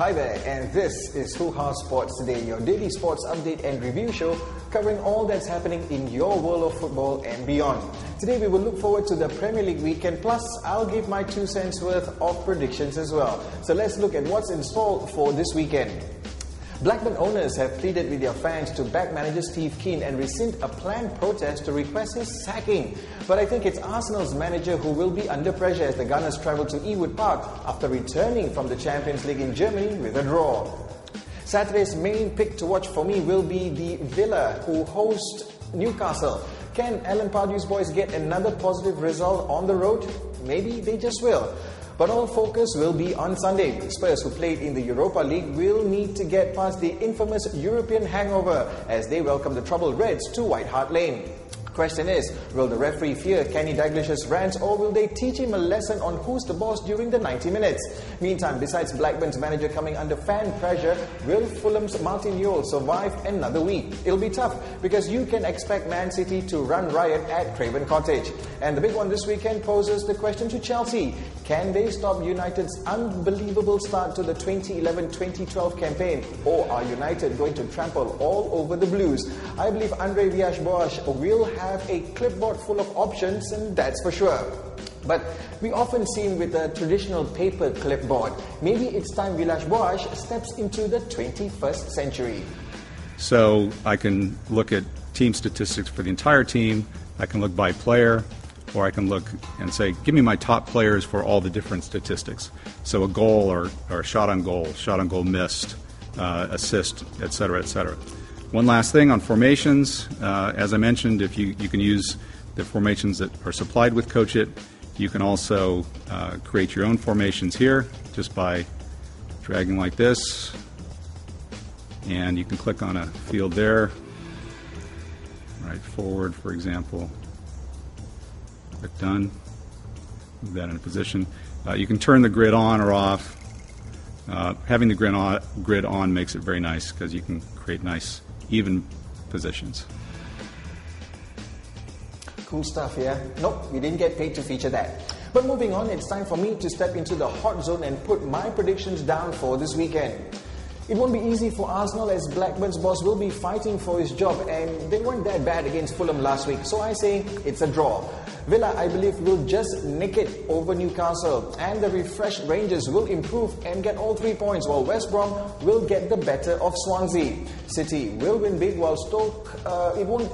Hi there, and this is Hoohaa Sports Today, your daily sports update and review show covering all that's happening in your world of football and beyond. Today we will look forward to the Premier League weekend, plus I'll give my 2 cents worth of predictions as well. So let's look at what's in store for this weekend. Blackburn owners have pleaded with their fans to back manager Steve Kean and rescind a planned protest to request his sacking. But I think it's Arsenal's manager who will be under pressure as the Gunners travel to Ewood Park after returning from the Champions League in Germany with a draw. Saturday's main pick to watch for me will be the Villa, who host Newcastle. Can Alan Pardew's boys get another positive result on the road? Maybe they just will. But all focus will be on Sunday. Spurs, who played in the Europa League, will need to get past the infamous European hangover as they welcome the troubled Reds to White Hart Lane. Question is, will the referee fear Kenny Dalglish's rants, or will they teach him a lesson on who's the boss during the 90 minutes? Meantime, besides Blackburn's manager coming under fan pressure, will Fulham's Martin O'Neill survive another week? It'll be tough because you can expect Man City to run riot at Craven Cottage. And the big one this weekend poses the question to Chelsea. Can they stop United's unbelievable start to the 2011-2012 campaign, or are United going to trample all over the Blues? I believe Andre Villas-Boas will have a clipboard full of options, and that's for sure. But we often see him with a traditional paper clipboard. Maybe it's time Villas-Boas steps into the 21st century. So I can look at team statistics for the entire team, I can look by player, or I can look and say, give me my top players for all the different statistics. So a goal or shot on goal missed, assist, etc., etc. One last thing on formations, as I mentioned, if you can use the formations that are supplied with Coach It, you can also create your own formations here just by dragging like this, and you can click on a field there, right forward for example, click done, move that into position. You can turn the grid on or off. Having the grid on makes it very nice because you can create nice even positions. Cool stuff, yeah? Nope, we didn't get paid to feature that. But moving on, it's time for me to step into the hot zone and put my predictions down for this weekend. It won't be easy for Arsenal as Blackburn's boss will be fighting for his job, and they weren't that bad against Fulham last week, so I say it's a draw. Villa, I believe, will just nick it over Newcastle, and the refreshed Rangers will improve and get all 3 points, while West Brom will get the better of Swansea. City will win big, while Stoke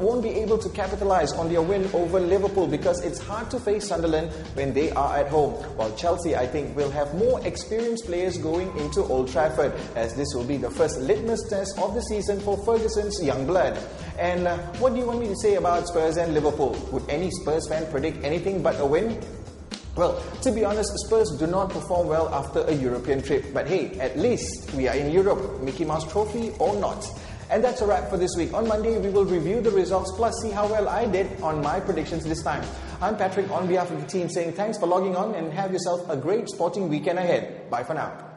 won't be able to capitalise on their win over Liverpool because it's hard to face Sunderland when they are at home, while Chelsea, I think, will have more experienced players going into Old Trafford, as this will be the first litmus test of the season for Ferguson's young blood. And what do you want me to say about Spurs and Liverpool? Would any Spurs fan predict anything but a win? Well, to be honest, Spurs do not perform well after a European trip. But hey, at least we are in Europe, Mickey Mouse Trophy or not. And that's a wrap for this week. On Monday, we will review the results plus see how well I did on my predictions this time. I'm Patrick on behalf of the team saying thanks for logging on and have yourself a great sporting weekend ahead. Bye for now.